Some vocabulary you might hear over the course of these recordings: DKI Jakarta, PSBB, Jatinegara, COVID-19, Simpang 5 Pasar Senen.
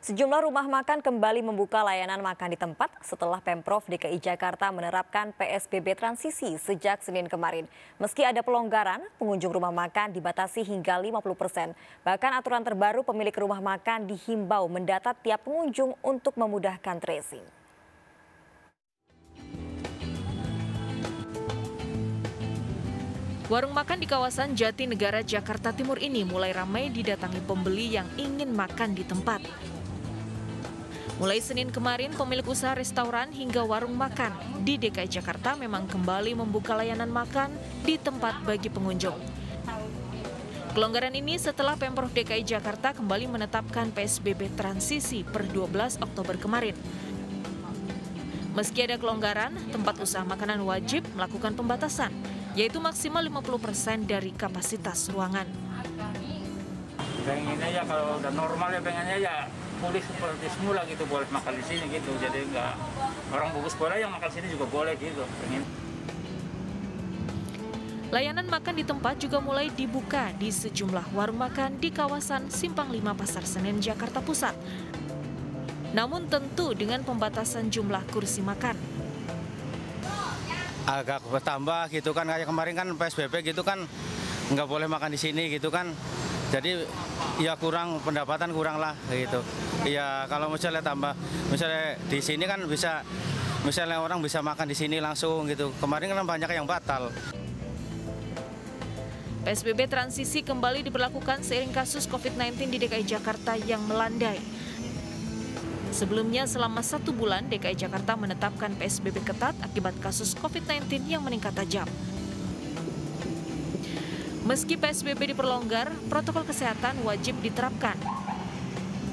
Sejumlah rumah makan kembali membuka layanan makan di tempat setelah Pemprov DKI Jakarta menerapkan PSBB transisi sejak Senin kemarin. Meski ada pelonggaran, pengunjung rumah makan dibatasi hingga 50%. Bahkan aturan terbaru pemilik rumah makan dihimbau mendata tiap pengunjung untuk memudahkan tracing. Warung makan di kawasan Jatinegara, Jakarta Timur ini mulai ramai didatangi pembeli yang ingin makan di tempat. Mulai Senin kemarin, pemilik usaha restoran hingga warung makan di DKI Jakarta memang kembali membuka layanan makan di tempat bagi pengunjung. Kelonggaran ini setelah Pemprov DKI Jakarta kembali menetapkan PSBB transisi per 12 Oktober kemarin. Meski ada kelonggaran, tempat usaha makanan wajib melakukan pembatasan, yaitu maksimal 50% dari kapasitas ruangan. Pengennya ya kalau udah normal ya pengennya ya pulih seperti semula gitu, boleh makan di sini gitu. Jadi enggak orang bungkus boleh, yang makan sini juga boleh gitu. Pengen. Layanan makan di tempat juga mulai dibuka di sejumlah warung makan di kawasan Simpang 5 Pasar Senen, Jakarta Pusat. Namun tentu dengan pembatasan jumlah kursi makan. Agak bertambah gitu kan, kayak kemarin kan PSBB gitu kan nggak boleh makan di sini gitu kan, jadi ya kurang pendapatan, kurang lah gitu ya. Kalau misalnya tambah misalnya di sini kan bisa, misalnya orang bisa makan di sini langsung gitu, kemarin kan banyak yang batal. PSBB transisi kembali diberlakukan seiring kasus COVID-19 di DKI Jakarta yang melandai. Sebelumnya selama 1 bulan DKI Jakarta menetapkan PSBB ketat akibat kasus COVID-19 yang meningkat tajam. Meski PSBB diperlonggar, protokol kesehatan wajib diterapkan.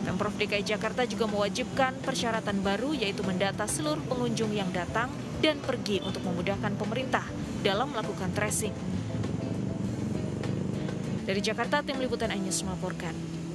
Pemprov DKI Jakarta juga mewajibkan persyaratan baru, yaitu mendata seluruh pengunjung yang datang dan pergi untuk memudahkan pemerintah dalam melakukan tracing. Dari Jakarta, tim liputan iNews melaporkan.